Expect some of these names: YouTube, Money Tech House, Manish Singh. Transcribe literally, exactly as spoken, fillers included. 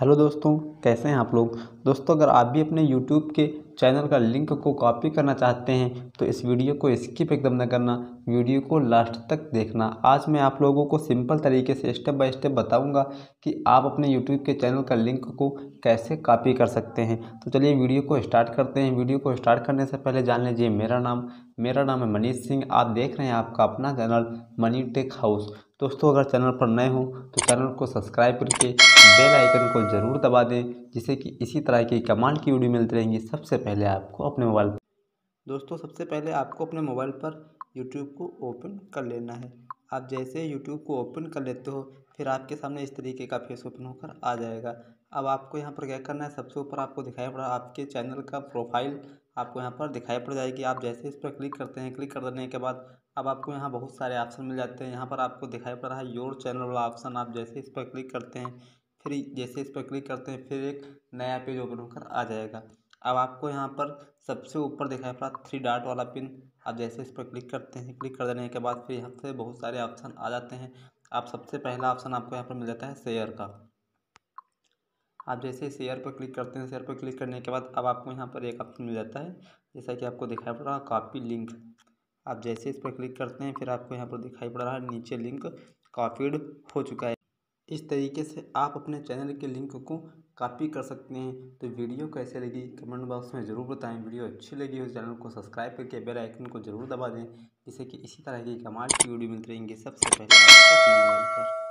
Hello दोस्तों, कैसे हैं आप लोग। दोस्तों, अगर आप भी अपने YouTube के चैनल का लिंक को कॉपी करना चाहते हैं तो इस वीडियो को स्किप एकदम ना करना, वीडियो को लास्ट तक देखना। आज मैं आप लोगों को सिंपल तरीके से स्टेप बाय स्टेप बताऊंगा कि आप अपने YouTube के चैनल का लिंक को कैसे कॉपी कर सकते हैं। तो चलिए वीडियो को स्टार्ट करते हैं। वीडियो को स्टार्ट करने से पहले जान लीजिए मेरा नाम मेरा नाम है मनीष सिंह। आप देख रहे हैं आपका अपना चैनल मनी टेक हाउस। दोस्तों, अगर चैनल पर नए हो तो चैनल को सब्सक्राइब करके बेल आइकन को ज़रूर दबा दें, जिससे कि इसी तरह की कमांड की वीडियो मिलती रहेंगी सबसे पहले आपको अपने मोबाइल पर। दोस्तों, सबसे पहले आपको अपने मोबाइल पर YouTube को ओपन कर लेना है। आप जैसे YouTube को ओपन कर लेते हो फिर आपके सामने इस तरीके का फेस ओपन होकर आ जाएगा। अब आपको यहाँ पर क्या करना है, सबसे ऊपर आपको दिखाई पड़ा आपके चैनल का प्रोफाइल आपको यहाँ पर दिखाई पड़ जाएगी। आप जैसे इस पर क्लिक करते हैं, क्लिक कर देने के बाद अब आपको यहाँ बहुत सारे ऑप्शन मिल जाते हैं। यहाँ पर आपको दिखाई पड़ रहा है योर चैनल वाला ऑप्शन। आप जैसे इस पर क्लिक करते हैं, फिर जैसे इस पर क्लिक करते हैं फिर एक नया पेज ओपन होकर आ जाएगा। अब आपको यहाँ पर सबसे ऊपर दिखाई पड़ा थ्री डॉट वाला पिन। आप जैसे इस पर क्लिक करते हैं, क्लिक कर देने के बाद फिर यहाँ से बहुत सारे ऑप्शन आ जाते हैं। आप सबसे पहला ऑप्शन आपको यहाँ पर मिल जाता है शेयर का। आप जैसे शेयर पर क्लिक करते हैं, शेयर पर क्लिक करने के बाद अब आपको यहाँ पर एक ऑप्शन मिल जाता है जैसा कि आपको दिखाई पड़ रहा है कॉपी लिंक। आप जैसे इस पर क्लिक करते हैं फिर आपको यहाँ पर दिखाई पड़ रहा है नीचे लिंक कॉपीड हो चुका है। इस तरीके से आप अपने चैनल के लिंक को कॉपी कर सकते हैं। तो वीडियो कैसे लगी कमेंट बॉक्स में ज़रूर बताएं। वीडियो अच्छी लगी हो चैनल को सब्सक्राइब करके बेल आइकन को ज़रूर दबा दें, जिससे कि इसी तरह की कमाल की वीडियो मिलती रहेंगी सबसे पहले।